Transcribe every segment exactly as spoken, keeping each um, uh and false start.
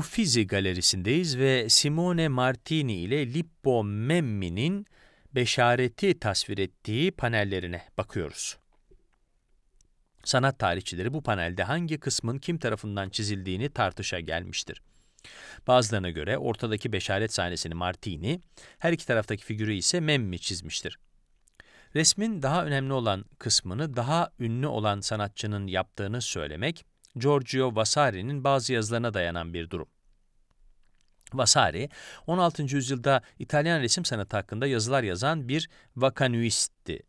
Uffizi galerisindeyiz ve Simone Martini ile Lippo Memmi'nin Beşaret'i tasvir ettiği panellerine bakıyoruz. Sanat tarihçileri bu panelde hangi kısmın kim tarafından çizildiğini tartışa gelmiştir. Bazılarına göre ortadaki Beşaret sahnesini Martini, her iki taraftaki figürü ise Memmi çizmiştir. Resmin daha önemli olan kısmını daha ünlü olan sanatçının yaptığını söylemek, Giorgio Vasari'nin bazı yazılarına dayanan bir durum. Vasari, on altıncı yüzyılda İtalyan resim sanatı hakkında yazılar yazan bir vakanüistti.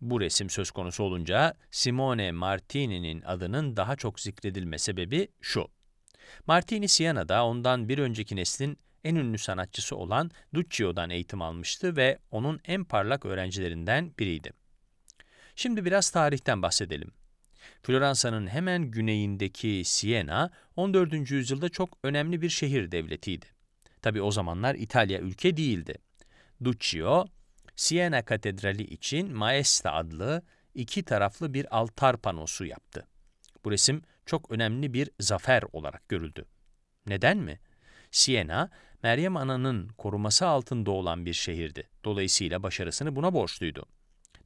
Bu resim söz konusu olunca Simone Martini'nin adının daha çok zikredilme sebebi şu. Martini Siena'da ondan bir önceki neslin en ünlü sanatçısı olan Duccio'dan eğitim almıştı ve onun en parlak öğrencilerinden biriydi. Şimdi biraz tarihten bahsedelim. Floransa'nın hemen güneyindeki Siena, on dördüncü yüzyılda çok önemli bir şehir devletiydi. Tabi o zamanlar İtalya ülke değildi. Duccio, Siena Katedrali için Maestà adlı iki taraflı bir altar panosu yaptı. Bu resim çok önemli bir zafer olarak görüldü. Neden mi? Siena, Meryem Ana'nın koruması altında olan bir şehirdi. Dolayısıyla başarısını buna borçluydu.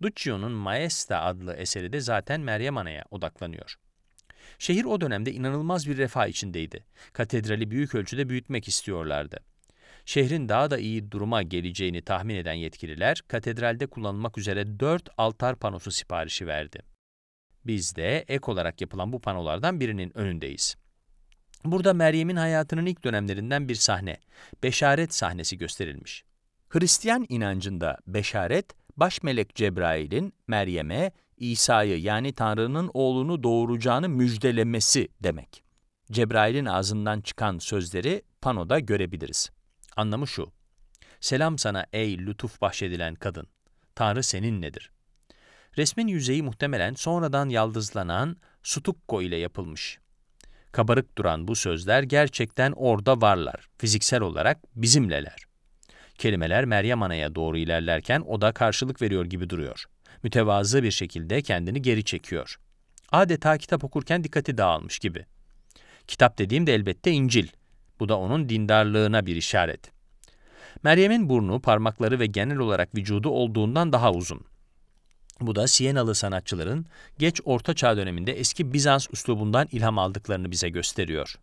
Duccio'nun Maestà adlı eseri de zaten Meryem Ana'ya odaklanıyor. Şehir o dönemde inanılmaz bir refah içindeydi. Katedrali büyük ölçüde büyütmek istiyorlardı. Şehrin daha da iyi duruma geleceğini tahmin eden yetkililer, katedralde kullanılmak üzere dört altar panosu siparişi verdi. Biz de ek olarak yapılan bu panolardan birinin önündeyiz. Burada Meryem'in hayatının ilk dönemlerinden bir sahne, Beşaret sahnesi gösterilmiş. Hristiyan inancında Beşaret, Başmelek Cebrail'in Meryem'e İsa'yı yani Tanrı'nın oğlunu doğuracağını müjdelemesi demek. Cebrail'in ağzından çıkan sözleri panoda görebiliriz. Anlamı şu, selam sana ey lütuf bahşedilen kadın, Tanrı seninledir. Resmin yüzeyi muhtemelen sonradan yaldızlanan sutukko ile yapılmış. Kabarık duran bu sözler gerçekten orada varlar, fiziksel olarak bizimleler. Kelimeler Meryem Ana'ya doğru ilerlerken o da karşılık veriyor gibi duruyor. Mütevazı bir şekilde kendini geri çekiyor. Adeta kitap okurken dikkati dağılmış gibi. Kitap dediğim de elbette İncil. Bu da onun dindarlığına bir işaret. Meryem'in burnu, parmakları ve genel olarak vücudu olduğundan daha uzun. Bu da Sienalı sanatçıların geç Orta Çağ döneminde eski Bizans üslubundan ilham aldıklarını bize gösteriyor.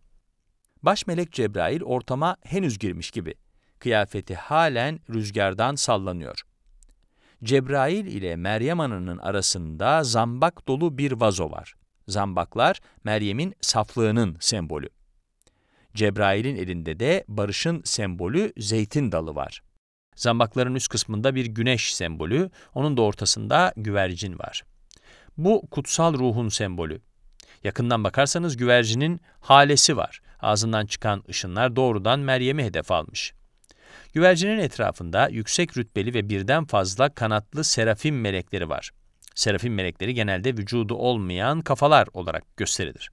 Başmelek Cebrail ortama henüz girmiş gibi. Kıyafeti halen rüzgardan sallanıyor. Cebrail ile Meryem Ana'nın arasında zambak dolu bir vazo var. Zambaklar Meryem'in saflığının sembolü. Cebrail'in elinde de barışın sembolü zeytin dalı var. Zambakların üst kısmında bir güneş sembolü, onun da ortasında güvercin var. Bu kutsal ruhun sembolü. Yakından bakarsanız güvercinin halesi var. Ağzından çıkan ışınlar doğrudan Meryem'i hedef almış. Güvercinin etrafında yüksek rütbeli ve birden fazla kanatlı serafim melekleri var. Serafim melekleri genelde vücudu olmayan kafalar olarak gösterilir.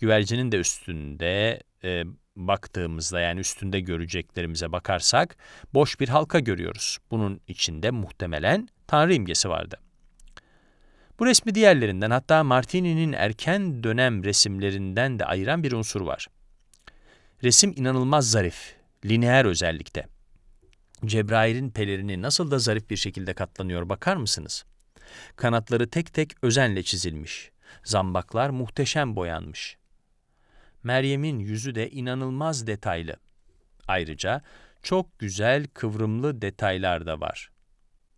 Güvercinin de üstünde e, baktığımızda yani üstünde göreceklerimize bakarsak boş bir halka görüyoruz. Bunun içinde muhtemelen Tanrı imgesi vardı. Bu resmi diğerlerinden hatta Martini'nin erken dönem resimlerinden de ayıran bir unsur var. Resim inanılmaz zarif, lineer özellikte. Cebrail'in pelerini nasıl da zarif bir şekilde katlanıyor bakar mısınız? Kanatları tek tek özenle çizilmiş. Zambaklar muhteşem boyanmış. Meryem'in yüzü de inanılmaz detaylı. Ayrıca çok güzel kıvrımlı detaylar da var.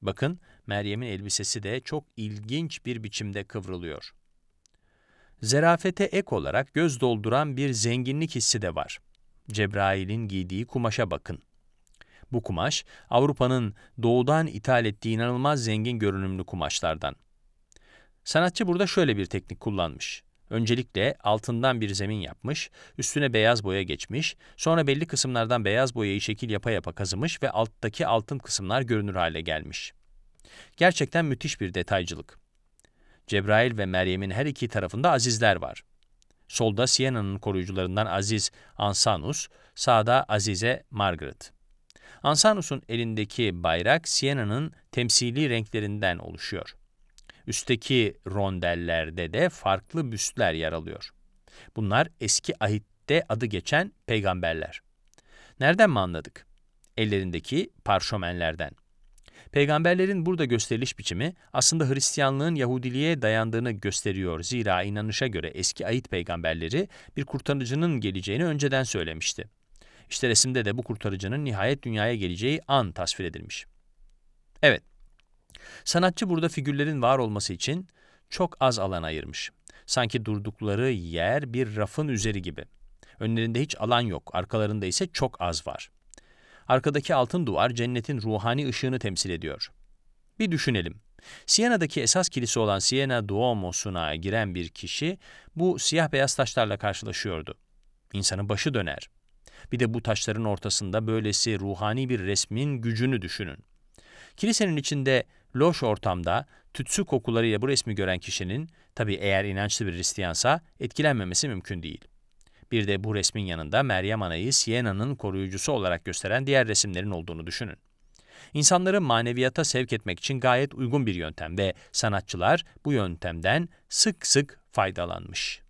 Bakın Meryem'in elbisesi de çok ilginç bir biçimde kıvrılıyor. Zerafete ek olarak göz dolduran bir zenginlik hissi de var. Cebrail'in giydiği kumaşa bakın. Bu kumaş Avrupa'nın doğudan ithal ettiği inanılmaz zengin görünümlü kumaşlardan. Sanatçı burada şöyle bir teknik kullanmış. Öncelikle altından bir zemin yapmış, üstüne beyaz boya geçmiş, sonra belli kısımlardan beyaz boyayı şekil yapa yapa kazımış ve alttaki altın kısımlar görünür hale gelmiş. Gerçekten müthiş bir detaycılık. Cebrail ve Meryem'in her iki tarafında azizler var. Solda Siena'nın koruyucularından Aziz Ansanus, sağda Azize Margaret. Ansanus'un elindeki bayrak Siena'nın temsili renklerinden oluşuyor. Üstteki rondellerde de farklı büstler yer alıyor. Bunlar eski ahit ayette adı geçen peygamberler. Nereden mi anladık? Ellerindeki parşömenlerden. Peygamberlerin burada gösteriliş biçimi aslında Hristiyanlığın Yahudiliğe dayandığını gösteriyor. Zira inanışa göre eski ahit peygamberleri bir kurtarıcının geleceğini önceden söylemişti. İşte resimde de bu kurtarıcının nihayet dünyaya geleceği an tasvir edilmiş. Evet, sanatçı burada figürlerin var olması için çok az alan ayırmış. Sanki durdukları yer bir rafın üzeri gibi. Önlerinde hiç alan yok, arkalarında ise çok az var. Arkadaki altın duvar cennetin ruhani ışığını temsil ediyor. Bir düşünelim. Siena'daki esas kilise olan Siena Duomo'suna giren bir kişi bu siyah beyaz taşlarla karşılaşıyordu. İnsanın başı döner. Bir de bu taşların ortasında böylesi ruhani bir resmin gücünü düşünün. Kilisenin içinde loş ortamda tütsü kokularıyla bu resmi gören kişinin, tabii eğer inançlı bir Hristiyansa, etkilenmemesi mümkün değil. Bir de bu resmin yanında Meryem Ana'yı Siena'nın koruyucusu olarak gösteren diğer resimlerin olduğunu düşünün. İnsanları maneviyata sevk etmek için gayet uygun bir yöntem ve sanatçılar bu yöntemden sık sık faydalanmış.